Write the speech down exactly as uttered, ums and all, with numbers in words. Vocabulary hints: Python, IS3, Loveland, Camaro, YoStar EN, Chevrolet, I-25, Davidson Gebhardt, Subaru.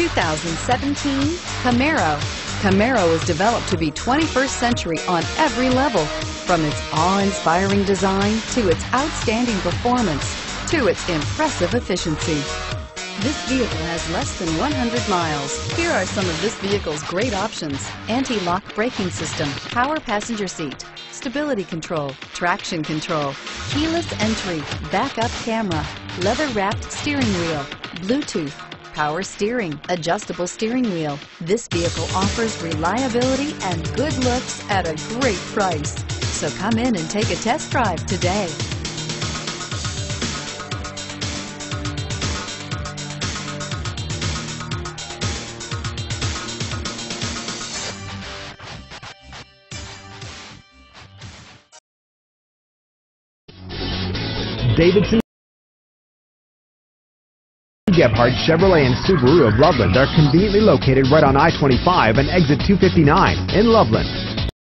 two thousand seventeen Camaro. Camaro was developed to be twenty-first century on every level, from its awe-inspiring design to its outstanding performance to its impressive efficiency. This vehicle has less than one hundred miles. Here are some of this vehicle's great options: anti-lock braking system, power passenger seat, stability control, traction control, keyless entry, backup camera, leather-wrapped steering wheel, Bluetooth, power steering, adjustable steering wheel. This vehicle offers reliability and good looks at a great price. So come in and take a test drive today. Davidson Gebhardt Chevrolet and Subaru of Loveland are conveniently located right on I twenty-five and exit two fifty-nine in Loveland.